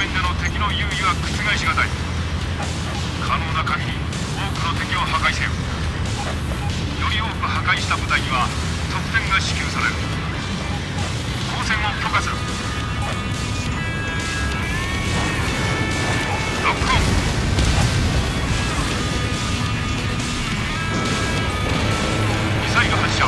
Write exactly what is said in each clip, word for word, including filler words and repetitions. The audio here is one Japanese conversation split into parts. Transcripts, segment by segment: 面での敵の優位は覆しがたい。可能な限り多くの敵を破壊せよ。より多く破壊した部隊には得点が支給される。交戦を許可する。ロックオン。ミサイル発射。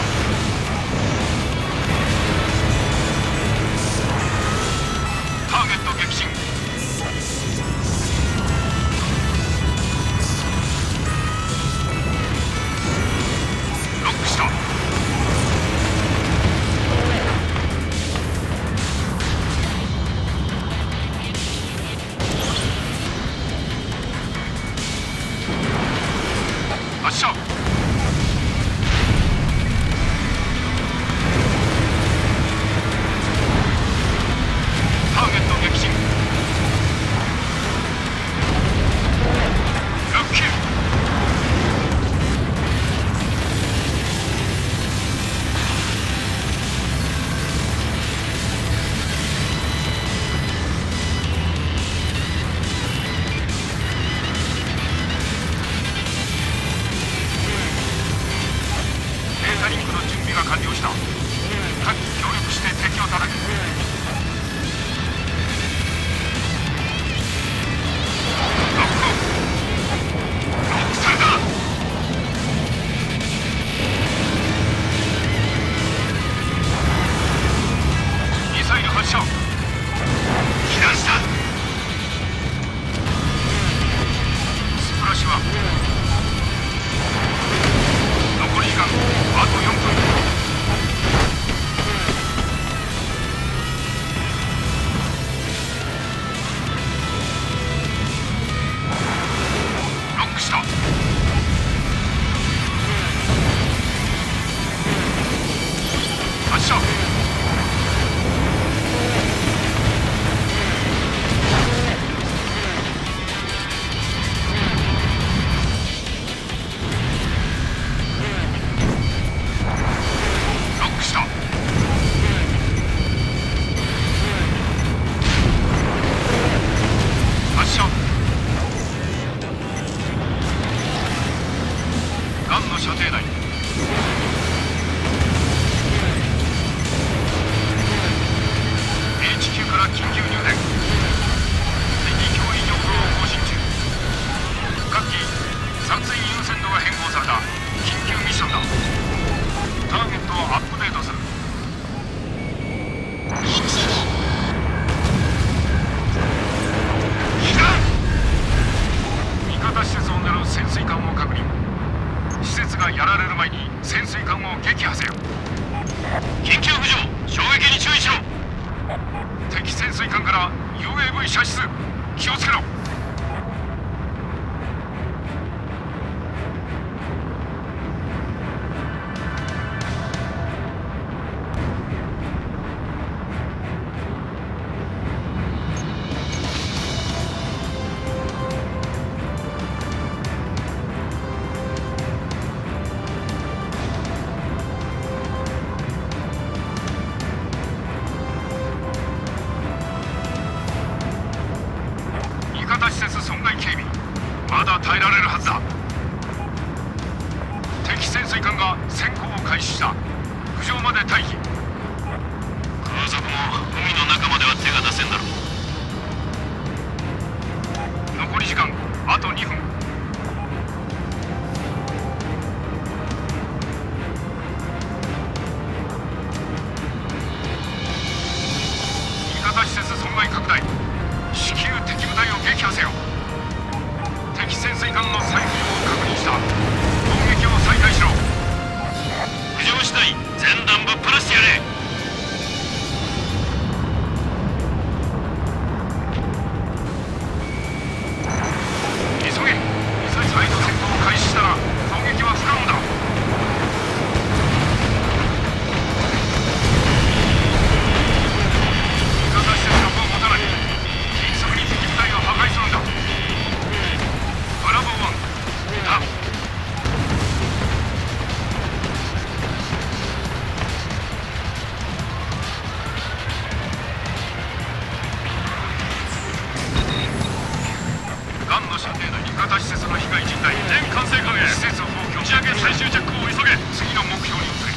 射程内味方施設の被害実態全管制官へ、施設を打ち上げ最終着工を急げ。次の目標に移れ。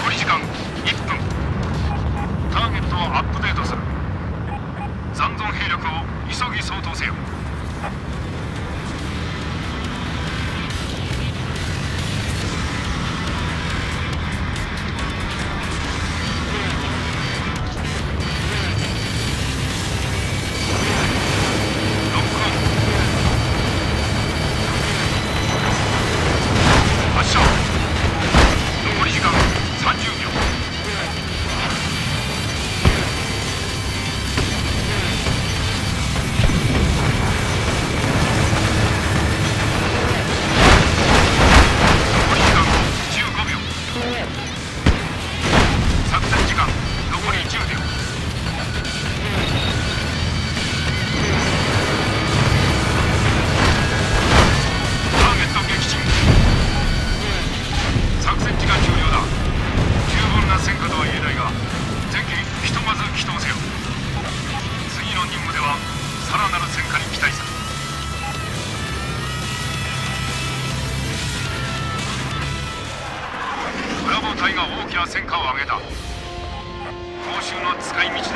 残り時間いっぷん。ターゲットをアップデートする。残存兵力を急ぎ相当せよ。ブラボー隊が大きな戦果を上げた。報酬の使い道